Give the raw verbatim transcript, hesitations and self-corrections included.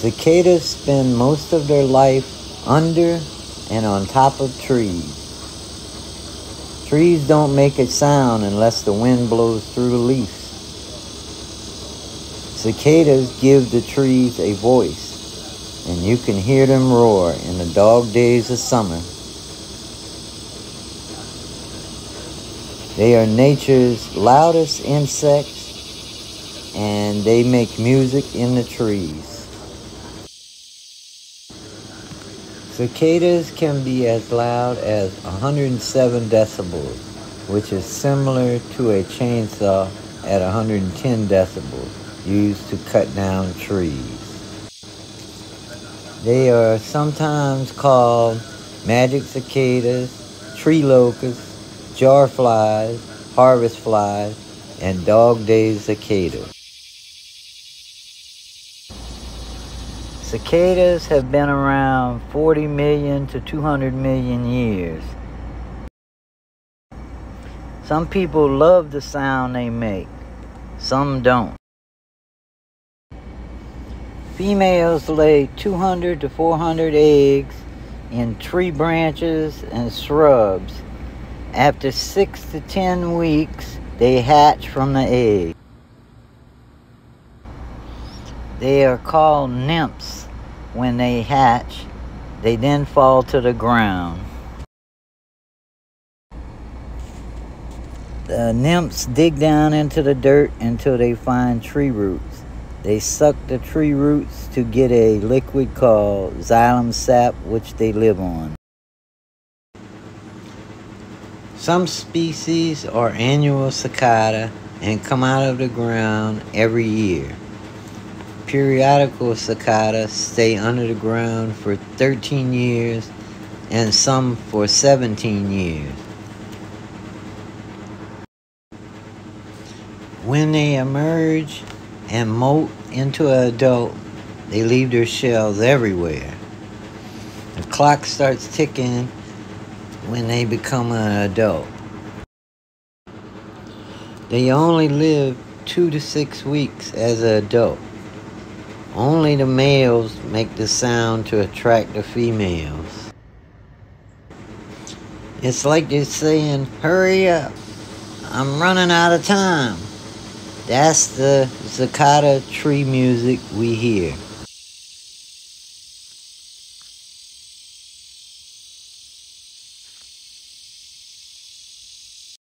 Cicadas spend most of their life under and on top of trees. Trees don't make a sound unless the wind blows through leaves. Cicadas give the trees a voice, and you can hear them roar in the dog days of summer. They are nature's loudest insects, and they make music in the trees. Cicadas can be as loud as one hundred seven decibels, which is similar to a chainsaw at one hundred ten decibels used to cut down trees. They are sometimes called magic cicadas, tree locusts, jar flies, harvest flies, and dog day cicadas. Cicadas have been around forty million to two hundred million years. Some people love the sound they make, some don't. Females lay two hundred to four hundred eggs in tree branches and shrubs. After six to ten weeks, they hatch from the egg. They are called nymphs. When they hatch, they then fall to the ground. The nymphs dig down into the dirt until they find tree roots. They suck the tree roots to get a liquid called xylem sap, which they live on. Some species are annual cicada and come out of the ground every year. Periodical cicadas stay under the ground for thirteen years and some for seventeen years. When they emerge and molt into an adult, they leave their shells everywhere. The clock starts ticking when they become an adult. They only live two to six weeks as an adult. Only the males make the sound to attract the females. It's like they're saying, "Hurry up, I'm running out of time." That's the cicada tree music we hear.